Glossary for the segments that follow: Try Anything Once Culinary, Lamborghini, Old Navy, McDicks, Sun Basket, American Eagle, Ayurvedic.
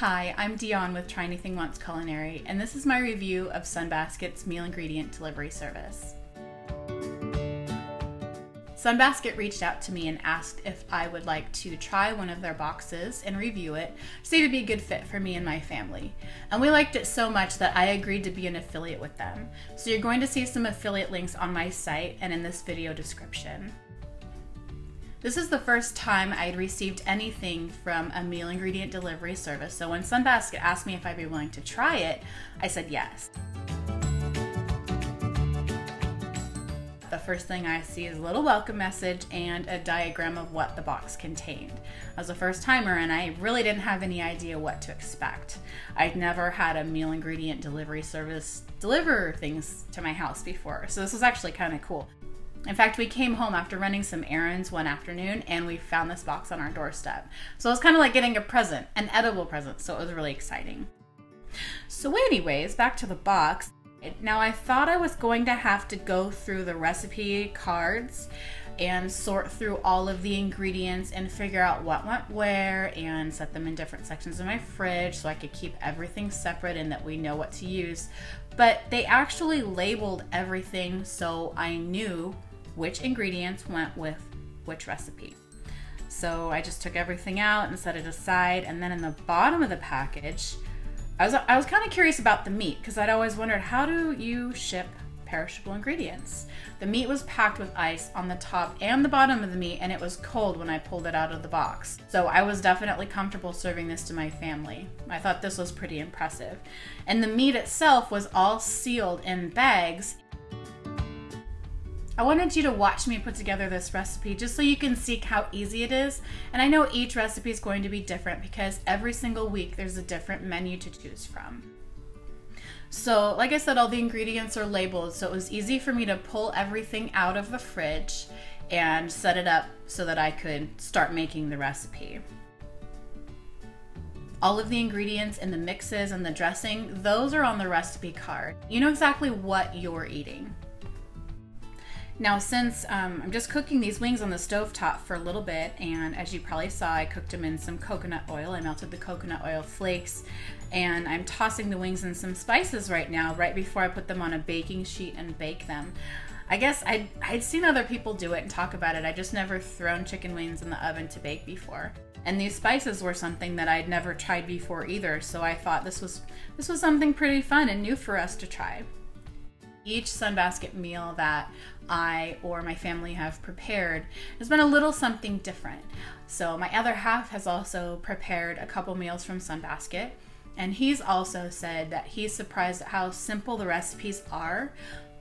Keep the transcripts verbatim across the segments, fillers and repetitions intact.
Hi, I'm Dion with Try Anything Once Culinary, and this is my review of Sun Basket's meal ingredient delivery service. Sun Basket reached out to me and asked if I would like to try one of their boxes and review it, see if it'd be a good fit for me and my family. And we liked it so much that I agreed to be an affiliate with them. So you're going to see some affiliate links on my site and in this video description. This is the first time I'd received anything from a meal ingredient delivery service, so when Sun Basket asked me if I'd be willing to try it, I said yes. The first thing I see is a little welcome message and a diagram of what the box contained. I was a first timer and I really didn't have any idea what to expect. I'd never had a meal ingredient delivery service deliver things to my house before, so this was actually kind of cool. In fact, we came home after running some errands one afternoon and we found this box on our doorstep. So it was kind of like getting a present, an edible present, so it was really exciting. So anyways, back to the box. Now I thought I was going to have to go through the recipe cards and sort through all of the ingredients and figure out what went where and set them in different sections of my fridge so I could keep everything separate and that we know what to use. But they actually labeled everything so I knew which ingredients went with which recipe. So I just took everything out and set it aside, and then in the bottom of the package, I was, I was kind of curious about the meat because I'd always wondered, how do you ship perishable ingredients? The meat was packed with ice on the top and the bottom of the meat, and it was cold when I pulled it out of the box. So I was definitely comfortable serving this to my family. I thought this was pretty impressive. And the meat itself was all sealed in bags. I wanted you to watch me put together this recipe just so you can see how easy it is. And I know each recipe is going to be different because every single week there's a different menu to choose from. So like I said, all the ingredients are labeled, so it was easy for me to pull everything out of the fridge and set it up so that I could start making the recipe. All of the ingredients and the mixes and the dressing, those are on the recipe card. You know exactly what you're eating. Now since um, I'm just cooking these wings on the stovetop for a little bit, and as you probably saw, I cooked them in some coconut oil. I melted the coconut oil flakes, and I'm tossing the wings in some spices right now, right before I put them on a baking sheet and bake them. I guess I'd, I'd seen other people do it and talk about it. I just never thrown chicken wings in the oven to bake before. And these spices were something that I'd never tried before either, so I thought this was, this was something pretty fun and new for us to try. Each Sun Basket meal that I or my family have prepared has been a little something different. So my other half has also prepared a couple meals from Sun Basket, and he's also said that he's surprised at how simple the recipes are,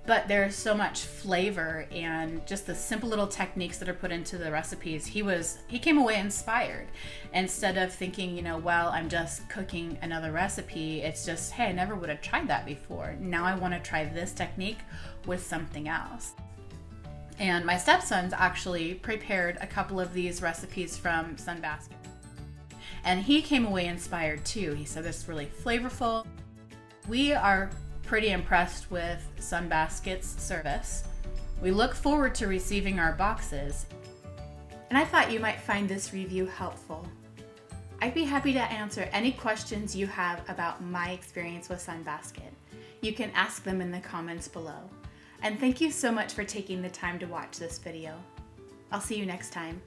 but there's so much flavor and just the simple little techniques that are put into the recipes. He was, he came away inspired instead of thinking, you know, well, I'm just cooking another recipe. It's just, hey, I never would have tried that before. Now I want to try this technique with something else. And my stepson's actually prepared a couple of these recipes from Sun Basket, and he came away inspired too. He said it's really flavorful. We are pretty impressed with Sun Basket's service. We look forward to receiving our boxes, and I thought you might find this review helpful. I'd be happy to answer any questions you have about my experience with Sun Basket. You can ask them in the comments below. And thank you so much for taking the time to watch this video. I'll see you next time.